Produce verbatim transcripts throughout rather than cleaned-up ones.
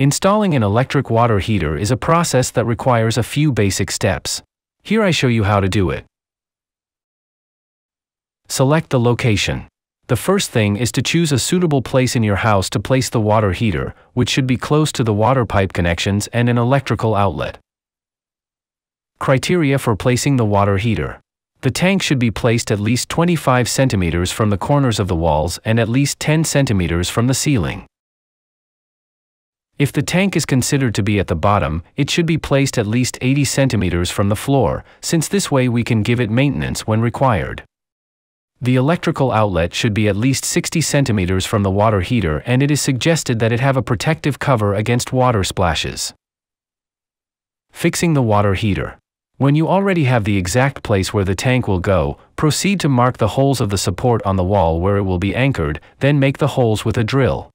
Installing an electric water heater is a process that requires a few basic steps. Here I show you how to do it. Select the location. The first thing is to choose a suitable place in your house to place the water heater, which should be close to the water pipe connections and an electrical outlet. Criteria for placing the water heater. The tank should be placed at least twenty-five centimeters from the corners of the walls and at least ten centimeters from the ceiling. If the tank is considered to be at the bottom, it should be placed at least eighty centimeters from the floor, since this way we can give it maintenance when required. The electrical outlet should be at least sixty centimeters from the water heater, and it is suggested that it have a protective cover against water splashes. Fixing the water heater. When you already have the exact place where the tank will go, proceed to mark the holes of the support on the wall where it will be anchored, then make the holes with a drill.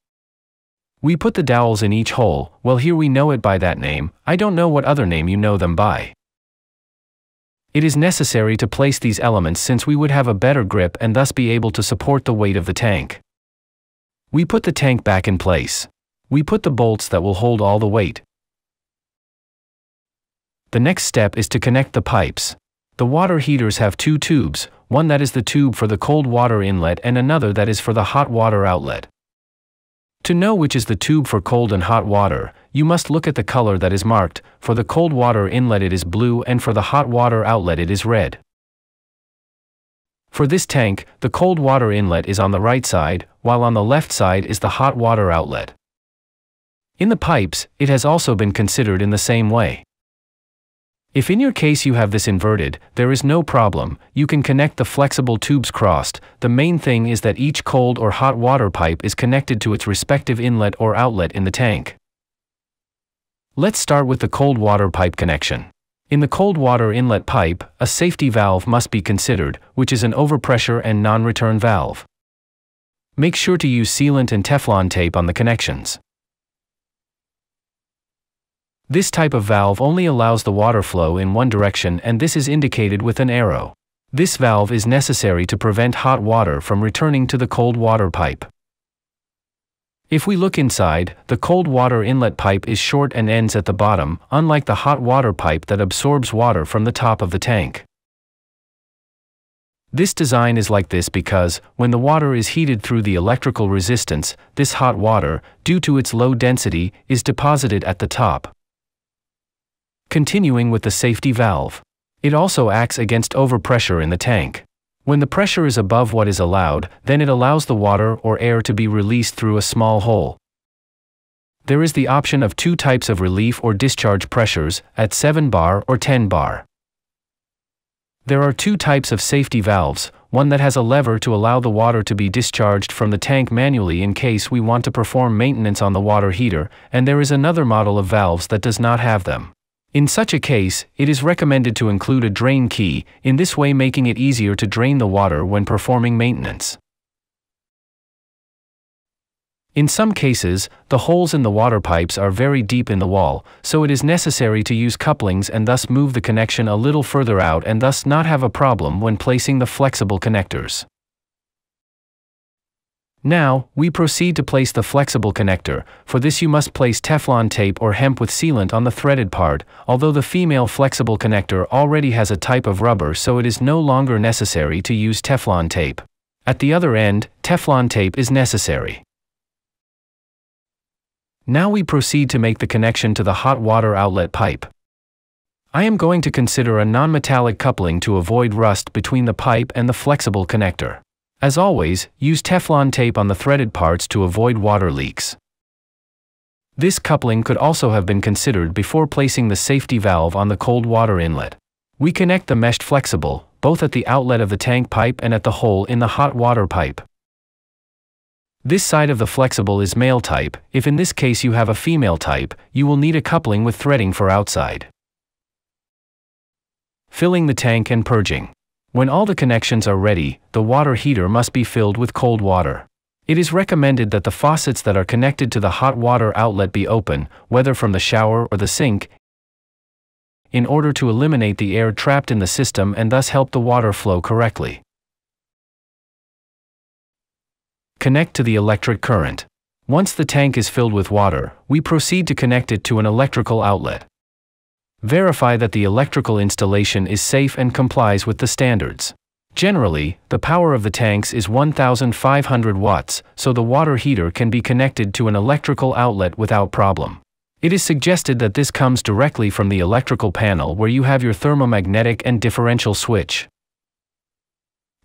We put the dowels in each hole, well here we know it by that name, I don't know what other name you know them by. It is necessary to place these elements since we would have a better grip and thus be able to support the weight of the tank. We put the tank back in place. We put the bolts that will hold all the weight. The next step is to connect the pipes. The water heaters have two tubes, one that is the tube for the cold water inlet and another that is for the hot water outlet. To know which is the tube for cold and hot water, you must look at the color that is marked. For the cold water inlet it is blue and for the hot water outlet it is red. For this tank, the cold water inlet is on the right side, while on the left side is the hot water outlet. In the pipes, it has also been considered in the same way. If in your case you have this inverted, there is no problem, you can connect the flexible tubes crossed. The main thing is that each cold or hot water pipe is connected to its respective inlet or outlet in the tank. Let's start with the cold water pipe connection. In the cold water inlet pipe, a safety valve must be considered, which is an overpressure and non-return valve. Make sure to use sealant and Teflon tape on the connections. This type of valve only allows the water flow in one direction, and this is indicated with an arrow. This valve is necessary to prevent hot water from returning to the cold water pipe. If we look inside, the cold water inlet pipe is short and ends at the bottom, unlike the hot water pipe that absorbs water from the top of the tank. This design is like this because, when the water is heated through the electrical resistance, this hot water, due to its low density, is deposited at the top. Continuing with the safety valve. It also acts against overpressure in the tank. When the pressure is above what is allowed, then it allows the water or air to be released through a small hole. There is the option of two types of relief or discharge pressures, at seven bar or ten bar. There are two types of safety valves, one that has a lever to allow the water to be discharged from the tank manually in case we want to perform maintenance on the water heater, and there is another model of valves that does not have them. In such a case, it is recommended to include a drain key, in this way making it easier to drain the water when performing maintenance. In some cases, the holes in the water pipes are very deep in the wall, so it is necessary to use couplings and thus move the connection a little further out and thus not have a problem when placing the flexible connectors. Now, we proceed to place the flexible connector. For this you must place Teflon tape or hemp with sealant on the threaded part, although the female flexible connector already has a type of rubber so it is no longer necessary to use Teflon tape. At the other end, Teflon tape is necessary. Now we proceed to make the connection to the hot water outlet pipe. I am going to consider a non-metallic coupling to avoid rust between the pipe and the flexible connector. As always, use Teflon tape on the threaded parts to avoid water leaks. This coupling could also have been considered before placing the safety valve on the cold water inlet. We connect the meshed flexible, both at the outlet of the tank pipe and at the hole in the hot water pipe. This side of the flexible is male type. If in this case you have a female type, you will need a coupling with threading for outside. Filling the tank and purging. When all the connections are ready, the water heater must be filled with cold water. It is recommended that the faucets that are connected to the hot water outlet be open, whether from the shower or the sink, in order to eliminate the air trapped in the system and thus help the water flow correctly. Connect to the electric current. Once the tank is filled with water, we proceed to connect it to an electrical outlet. Verify that the electrical installation is safe and complies with the standards. Generally, the power of the tanks is one thousand five hundred watts, so the water heater can be connected to an electrical outlet without problem. It is suggested that this comes directly from the electrical panel where you have your thermomagnetic and differential switch.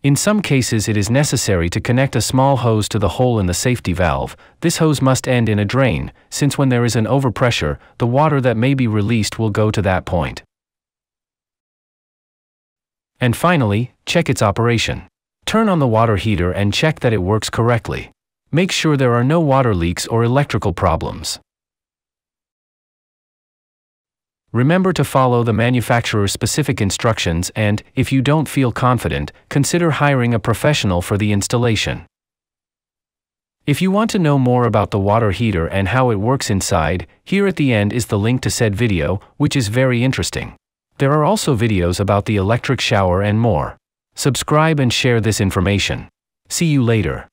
In some cases it is necessary to connect a small hose to the hole in the safety valve. This hose must end in a drain, since when there is an overpressure, the water that may be released will go to that point. And finally, check its operation. Turn on the water heater and check that it works correctly. Make sure there are no water leaks or electrical problems. Remember to follow the manufacturer's specific instructions and, if you don't feel confident, consider hiring a professional for the installation. If you want to know more about the water heater and how it works inside, here at the end is the link to said video, which is very interesting. There are also videos about the electric shower and more. Subscribe and share this information. See you later.